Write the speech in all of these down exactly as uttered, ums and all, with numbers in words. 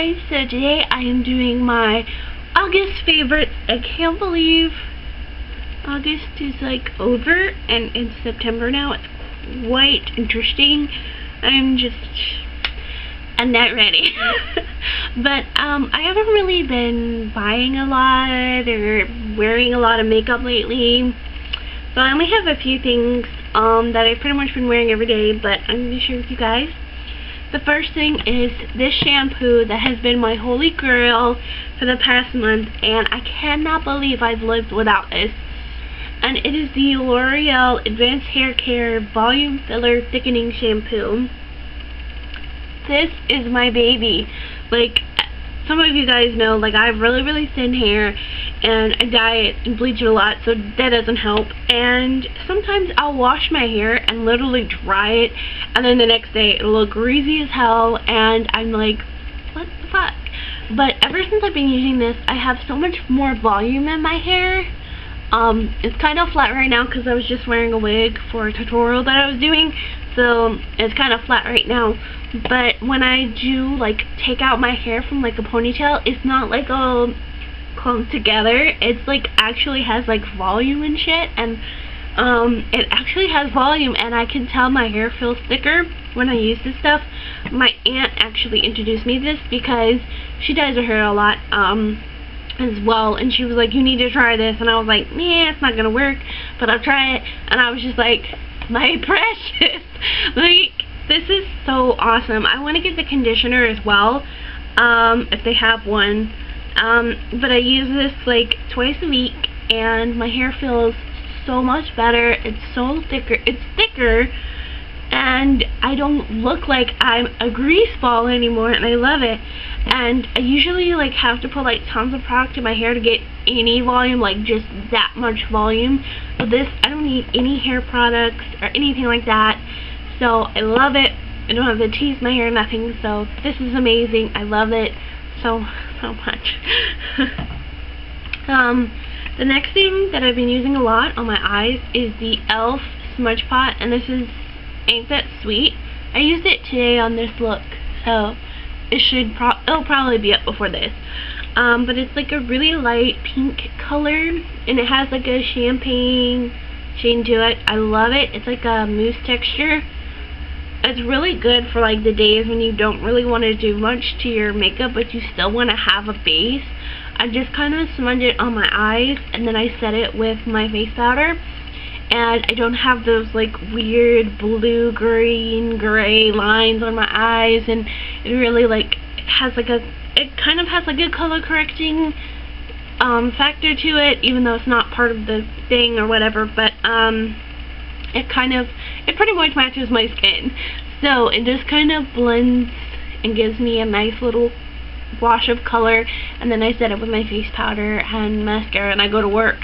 guys, so today I am doing my August favorites. I can't believe August is like over and it's September now. It's quite interesting. I'm just, I'm not ready. But um, I haven't really been buying a lot or wearing a lot of makeup lately. But I only have a few things um, that I've pretty much been wearing every day, but I'm going to share with you guys. The first thing is this shampoo that has been my holy grail for the past month, and I cannot believe I've lived without this. And it is the L'Oreal Advanced Hair Care Volume Filler Thickening Shampoo. This is my baby. Like, some of you guys know, like, I have really, really thin hair, and I dye it and bleach it a lot, so that doesn't help. And sometimes I'll wash my hair and literally dry it, and then the next day it'll look greasy as hell, and I'm like, what the fuck? But ever since I've been using this, I have so much more volume in my hair. Um, it's kind of flat right now because I was just wearing a wig for a tutorial that I was doing, so it's kind of flat right now. But when I do, like, take out my hair from, like, a ponytail, it's not, like, all clumped together. It's, like, actually has, like, volume and shit, and, um, it actually has volume, and I can tell my hair feels thicker when I use this stuff. My aunt actually introduced me to this because she dyes her hair a lot, um, as well, and she was like, you need to try this, and I was like, nah, it's not gonna work, but I'll try it, and I was just like, my precious, like, this is so awesome. I want to get the conditioner as well, um, if they have one. Um, but I use this like twice a week, and my hair feels so much better. It's so thicker. It's thicker, and I don't look like I'm a grease ball anymore, and I love it. And I usually like have to put like tons of product in my hair to get any volume, like just that much volume. But this, I don't need any hair products or anything like that. So I love it. I don't have to tease my hair or nothing, so this is amazing. I love it so, so much. um, the next thing that I've been using a lot on my eyes is the E L F Smudge Pot, and this is Ain't That Sweet. I used it today on this look, so it should pro it'll probably be up before this. Um, but it's like a really light pink color, and it has like a champagne shade to it. I love it. It's like a mousse texture. It's really good for like the days when you don't really want to do much to your makeup but you still want to have a base. I just kind of smudge it on my eyes and then I set it with my face powder, and I don't have those like weird blue, green, gray lines on my eyes, and it really like has like a, it kind of has like a color correcting um, factor to it, even though it's not part of the thing or whatever, but um, it kind of, it pretty much matches my skin, so it just kind of blends and gives me a nice little wash of color, and then I set it with my face powder and mascara and I go to work.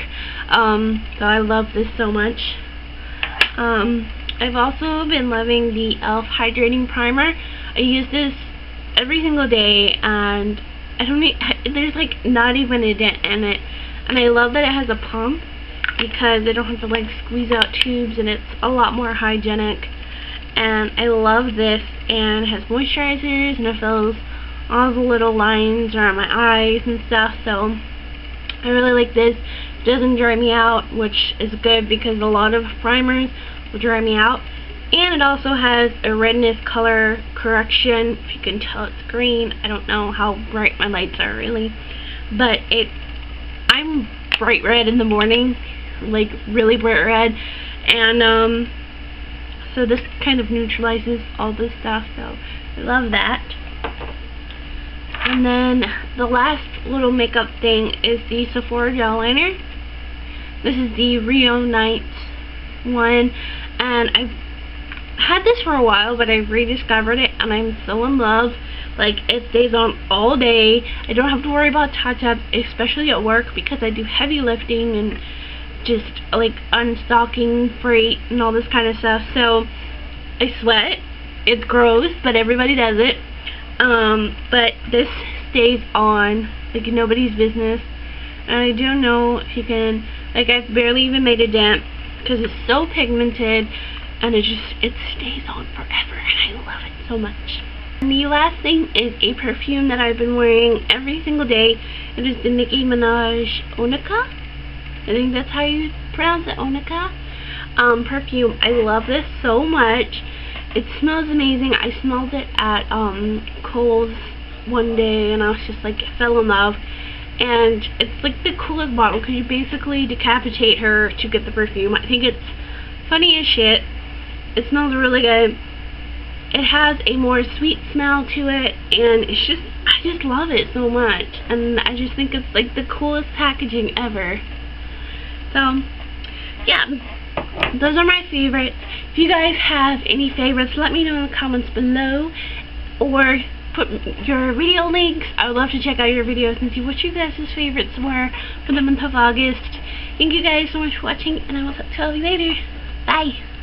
Um, so I love this so much. Um, I've also been loving the E L F Hydrating Primer. I use this every single day, and I don't need, there's like not even a dent in it, and I love that it has a pump because I don't have to like squeeze out tubes, and it's a lot more hygienic, and I love this, and it has moisturizers, and it fills all the little lines around my eyes and stuff, so I really like this. It doesn't dry me out, which is good because a lot of primers will dry me out, and it also has a redness color correction. If you can tell, it's green. I don't know how bright my lights are really, but it, I'm bright red in the morning, like really bright red, and um, so this kind of neutralizes all this stuff, so I love that. And then the last little makeup thing is the Sephora gel liner. This is the Reunite one, and I've had this for a while, but I rediscovered it, and I'm so in love. Like, it stays on all day. I don't have to worry about touch-ups, especially at work, because I do heavy lifting and just like unstocking freight and all this kind of stuff. So I sweat. It's gross, but everybody does it. Um, but this stays on like nobody's business. And I don't know if you can, like, I've barely even made a dent because it's so pigmented. And it just, it stays on forever, and I love it so much. The last thing is a perfume that I've been wearing every single day. It is the Nicki Minaj Onika. I think that's how you pronounce it, Onika. Um, perfume. I love this so much. It smells amazing. I smelled it at um, Kohl's one day and I was just like, fell in love. And it's like the coolest bottle because you basically decapitate her to get the perfume. I think it's funny as shit. It smells really good. It has a more sweet smell to it, and it's just, I just love it so much. And I just think it's like the coolest packaging ever. So, yeah. Those are my favorites. If you guys have any favorites, let me know in the comments below, or put your video links. I would love to check out your videos and see what you guys' favorites were for the month of August. Thank you guys so much for watching, and I will talk to you later. Bye!